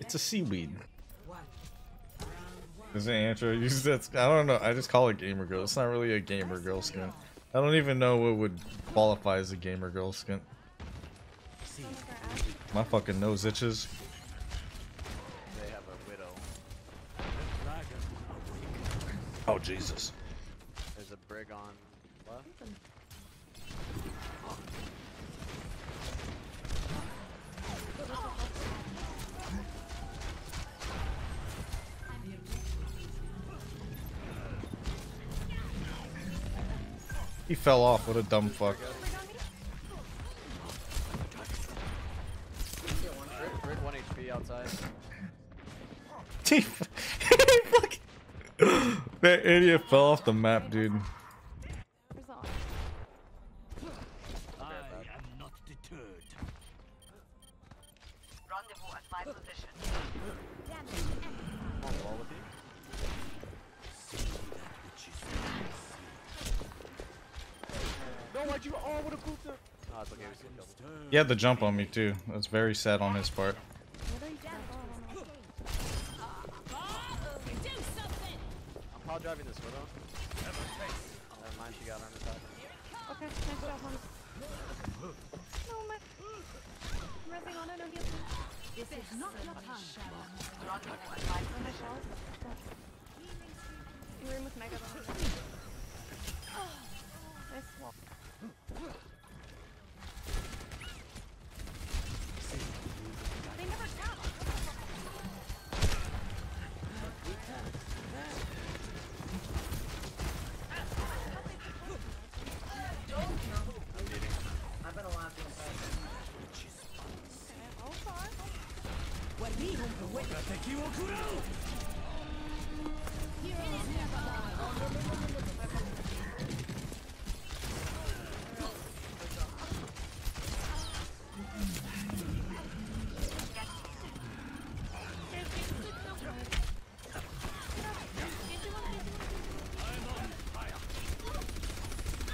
It's a seaweed. Is an intro? You just, that's, I don't know. I just call it gamer girl. It's not really a gamer girl skin. I don't even know what would qualify as a gamer girl skin. My fucking nose itches. They have a widow. Oh Jesus. There's a brig on what? He fell off, what a dumb fuck. One HP outside. That idiot fell off the map, dude. He had the jump on me too. That's very sad on his part. I'm power driving this Widow. Never mind, she got on the top. Okay, nice job, honey. No, my. I'm resting on it, or get it. This is not your time. You're in with Megaton. Nice swap.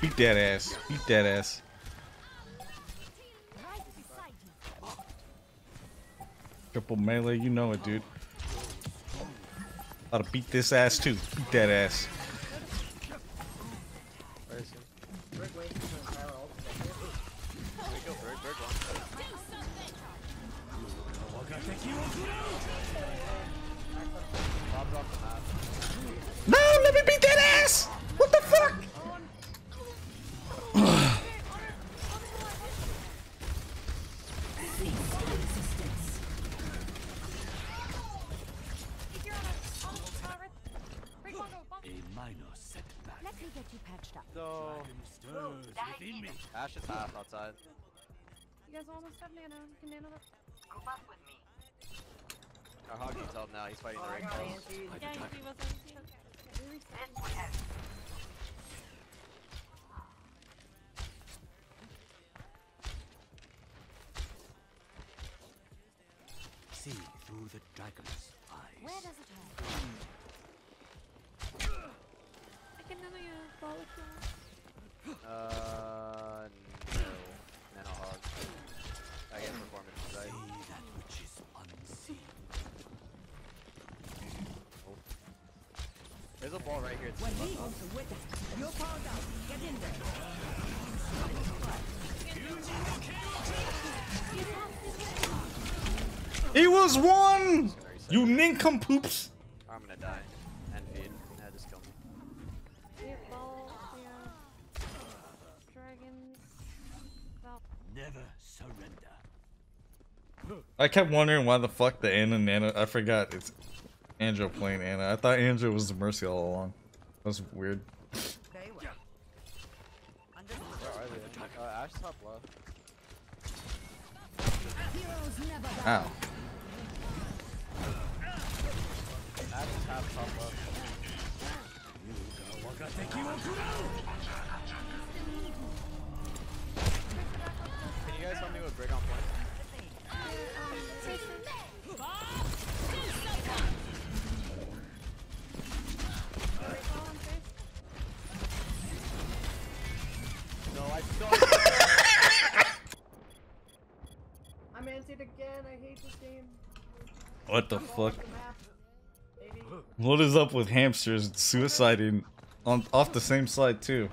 Beat that ass. Beat that ass. Triple melee, you know it, dude. Gotta beat this ass too. Beat that ass. No, let me beat that ass. What the fuck? Ash is half outside. You guys almost have Nano. Can Nano look? Group up with me. Our hog needs help now. He's fighting the ring. Yeah, he was on. See through the dragon's eyes. Where does it hurt? I can handle your ball if you want. No. Nano hog. I guess performance, right? See that which is unseen. Oh. There's a ball right here. When he goes to witness, you're powered out. Get in there. He was one! You nincompoops! I'm gonna die. And feed. That just killed me. Never surrender. I kept wondering why the fuck the Ana Nana. I forgot it's Andrew playing Ana. I thought Andrew was the Mercy all along. That was weird. Ow. Can you guys help me with break on point? No, I don't. I'm anti the again. I hate this game. What the fuck? What is up with hamsters suiciding on off the same slide too?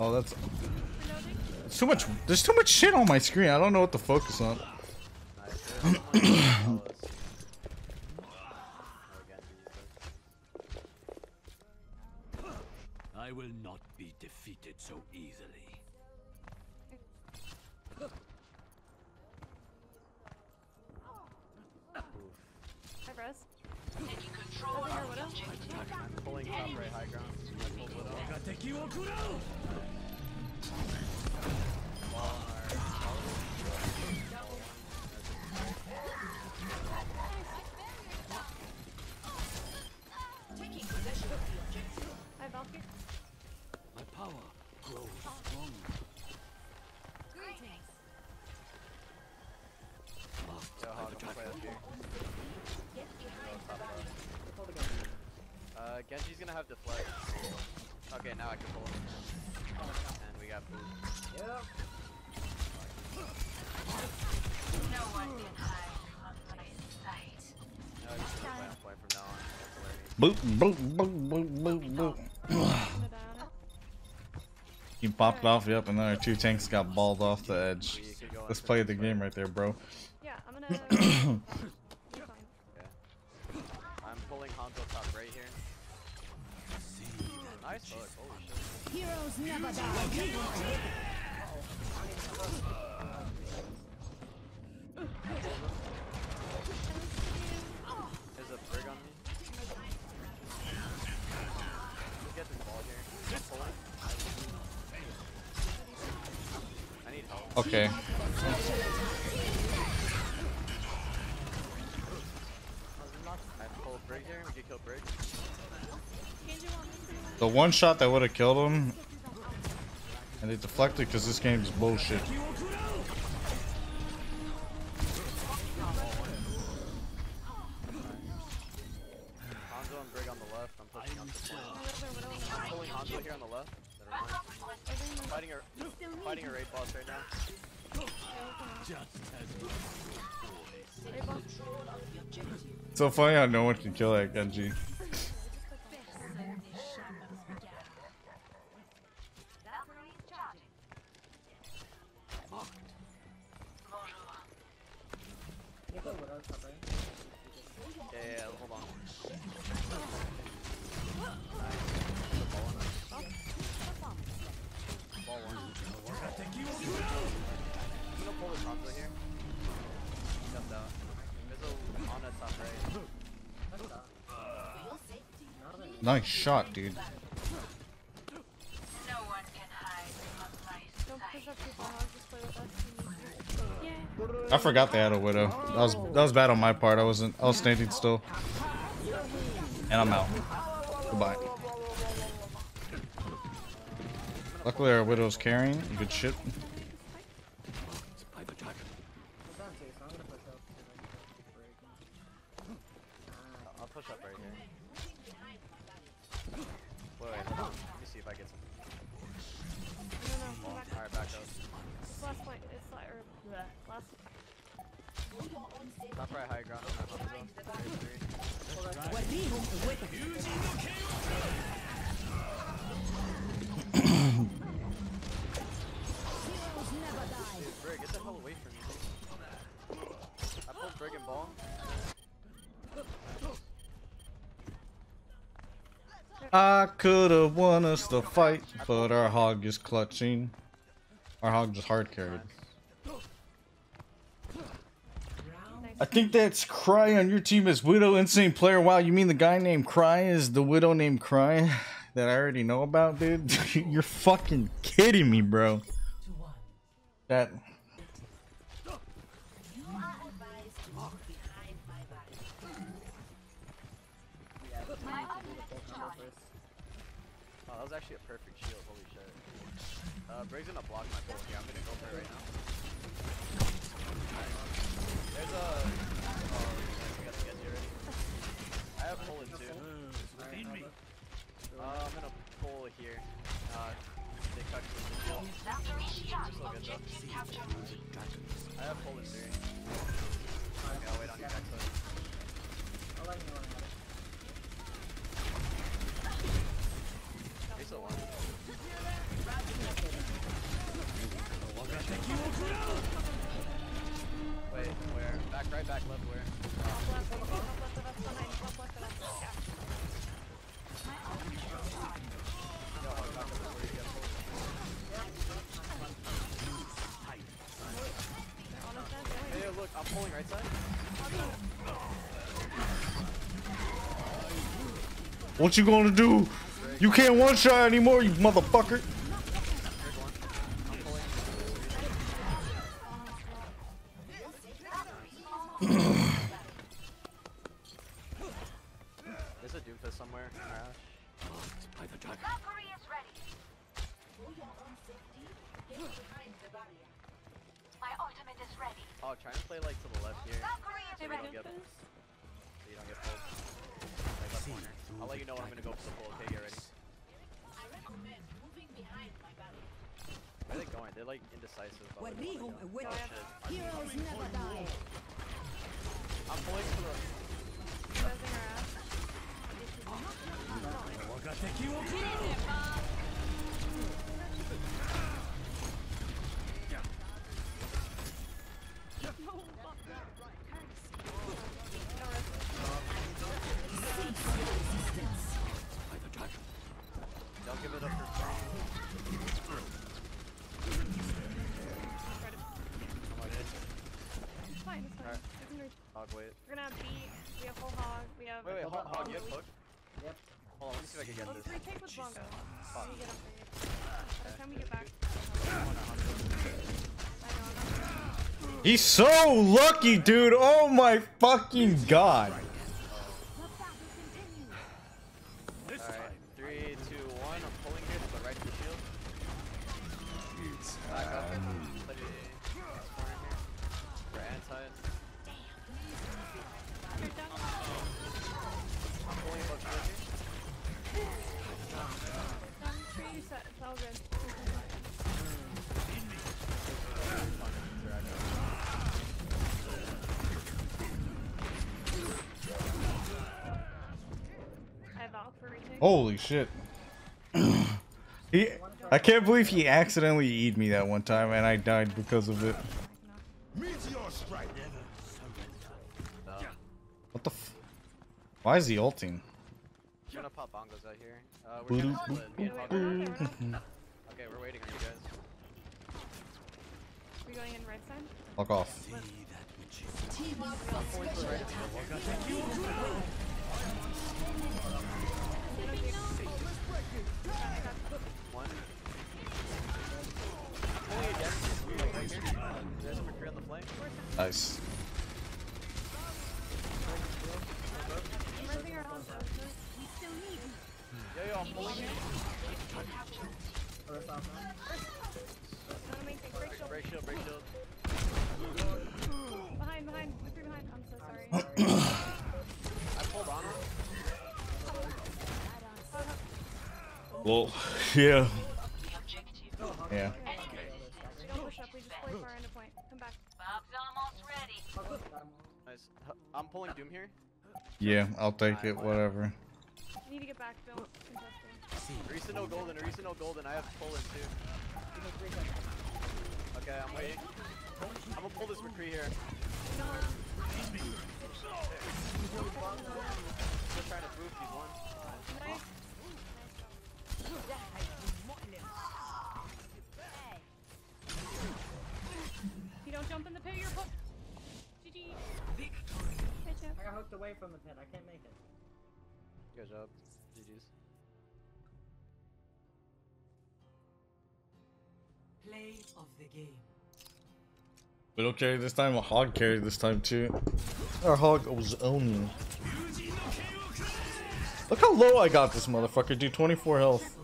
Oh, that's too much. There's too much shit on my screen. I don't know what to focus on. I will not be defeated so easily. Hi, bros. Can you control our Widow? I'm pulling up right high ground. Genji's gonna have deflect. Okay, now I can pull him. And we got food. Yep. No one can hide from my sight. No, you can play on play from now on. Boop, boop, boop, boop, boop, boop. He popped off, yep, and then our two tanks got balled off the edge. Let's play the game right there, bro. Yeah, I'm gonna... okay. I'm pulling Hanzo top right here. Nice bug, holy shit. Heroes never die. There's a brig on me. Let's get this ball here. I need help. Okay. I pull a brig here, we can kill brig. The one shot that would have killed him, and they deflected because this game is bullshit. It's so funny how no one can kill that Genji. Nice shot, dude. No one can hide from my sight. Don't push up people, I'll just play with us. Yeah. I forgot they had a Widow. That was bad on my part. I was standing still. And I'm out. Goodbye. Luckily our Widow's carrying. Good shit. I could have won us the fight, but our hog is clutching. Our hog just hard carried. I think that's Cry on your team as Widow, insane player. Wow, you mean the guy named Cry is the Widow named Cry that I already know about, dude? You're fucking kidding me, bro. That. That was actually a perfect shield, holy shit. Briggs gonna block my bolt here, I'm gonna go for it right now. There's a... Oh, I got Genji already. I have pull in too. Right, I'm gonna pull here. They cut me. Still good though. I have pull in three. Okay, I'll wait on your back foot. I'll let you run. Wait, where? Back, right, back, left, where? Hey, look, I'm pulling right side. What you gonna do? You can't one-shot anymore, you motherfucker! There's a Doomfist somewhere. By the dagger. McCree is ready. My ultimate is ready. Oh, try and play like to the left here. So you don't get pulled. I'll let you know when I'm gonna go for the pull. Okay, get ready. I recommend moving behind my body. Where are they going? They're like indecisive. About where we go. Oh, shit. Heroes never die. I'm pulling for the. We're gonna have B, we have whole hog, we have... Wait, hog, you have hook? Yep. Hold on, let me see if I can get this. Three take with Bongo. Let me get up there. By the time we get back... He's so lucky, dude! Oh my fucking god! Alright, 3, 2, 1, I'm pulling here to the right of the shield. Back up. We're anti. Holy shit. I can't believe he accidentally E'd me that one time and I died because of it. What the f- Why is he ulting? We're gonna pop bongos out here. We're gonna split. Okay, we're waiting on you guys. Are we going in right side? Fuck off. One. There's a McCree on the flank. Nice. Yo, I'm pulling you. Break shield, break shield. Behind, behind. We're behind. I'm so sorry. I pulled on it. Well, yeah. Yeah. Don't push up. We just play far into point. Come back. Bob's almost ready. Nice. I'm pulling Doom here. Yeah, I'll take it. Whatever. Need to get back, Bill. Recent no golden, recent no golden. I have to pull in too. Okay, I'm waiting. I'm gonna pull this McCree here. Just trying to boost these ones. Good job. GG's. Play of the game. Widow carry this time, a hog carry this time too. Our hog was owning. Look how low I got this motherfucker, dude. 24 health.